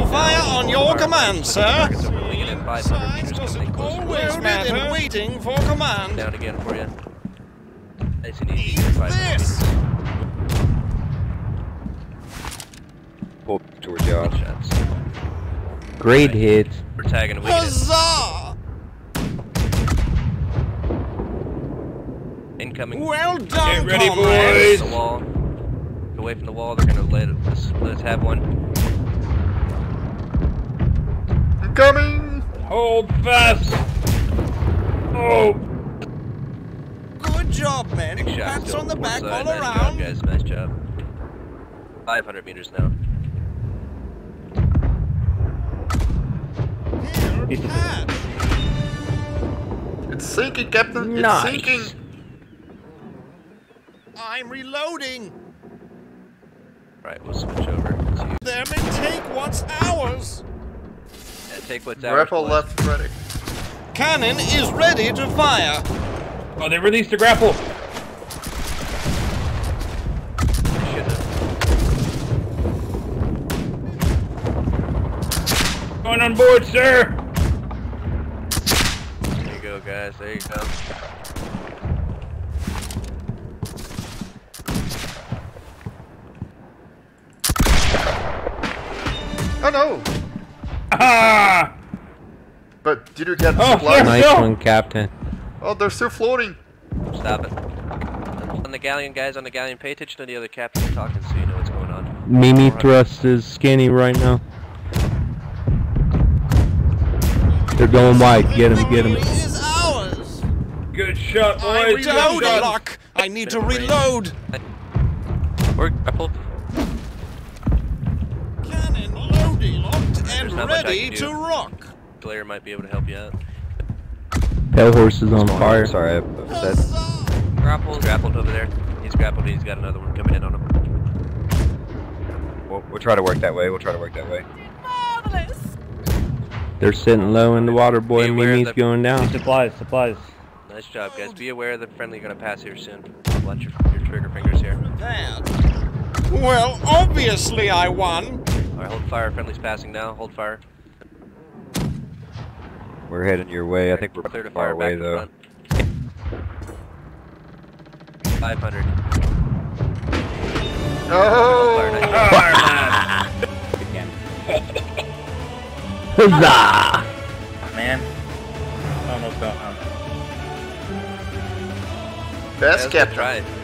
to fire on your command, sir. Size doesn't always matter in waiting for command. Down again for you. Eat this! Pull towards the offense. Great hit. We're tagging away. Huzzah! Incoming. Well done, get ready, boys! The wall. Get away from the wall. They're gonna let us have one. Coming! Hold fast! Oh! Good job, man. Pats on the back all around. Nice job, guys. Nice job. 500 meters now. Here, Pat. It's sinking, Captain. It's sinking. I'm reloading. Right, we'll switch over. Them and take what's ours. Take what's out. Grapple left ready. Cannon is ready to fire. Oh, they released the grapple. Going on board, sir. There you go, guys. There you go. Oh no. Ah! But did you get the flag? Nice one, Captain. Oh, they're still floating. Stop it. On the galleon, guys, on the galleon, pay attention to the other captain talking so you know what's going on. Mimi thrust is skinny right now. They're going wide. Get him, get him. Good shot, boys. I need to reload. We're coupled. And ready to rock. Blair might be able to help you out. Pale horse is on fire. Sorry, I'm upset. Grappled over there. He's grappled. He's got another one coming in on him. We'll try to work that way. We'll try to work that way. Marvelous. They're sitting low in the water, boy, and Mimi's going down. Supplies. Nice job, guys. Be aware that friendly gonna pass here soon. Watch your trigger fingers here. Well, obviously I won. Alright, hold fire. Friendly's passing now. Hold fire. We're heading your way. I think we're clear to fire away, though. 500. Oh! Huzzah! Man. Almost done. Best kept.